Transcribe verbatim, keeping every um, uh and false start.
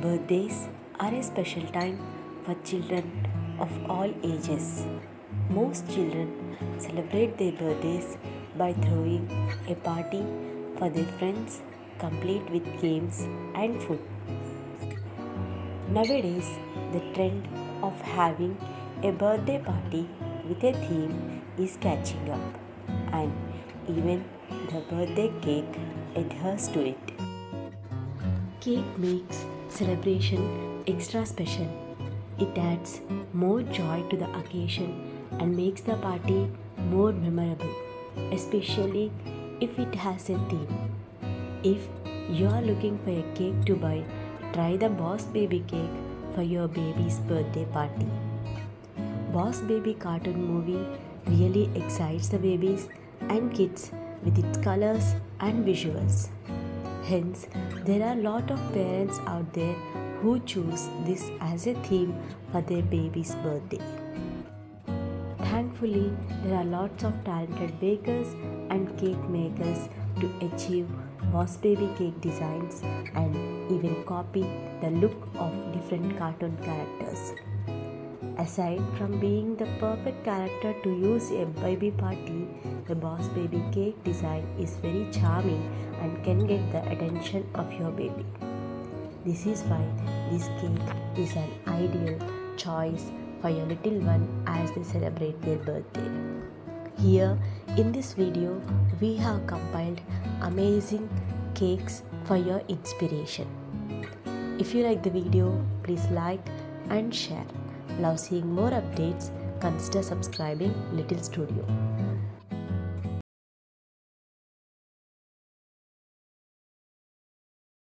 Birthdays are a special time for children of all ages. Most children celebrate their birthdays by throwing a party for their friends, complete with games and food. Nowadays, the trend of having a birthday party with a theme is catching up, and even the birthday cake adheres to it. Cake makes celebration extra special. It adds more joy to the occasion and makes the party more memorable, especially if it has a theme. If you are looking for a cake to buy, try the Boss Baby cake for your baby's birthday party. Boss Baby cartoon movie really excites the babies and kids with its colors and visuals. Hence, there are a lot of parents out there who choose this as a theme for their baby's birthday. Thankfully, there are lots of talented bakers and cake makers to achieve Boss Baby cake designs and even copy the look of different cartoon characters. Aside from being the perfect character to use a baby party, the Boss Baby cake design is very charming and can get the attention of your baby. This is why this cake is an ideal choice for your little one as they celebrate their birthday. Here in this video, we have compiled amazing cakes for your inspiration. If you like the video, please like and share. Love seeing more updates, consider subscribing Little Studio.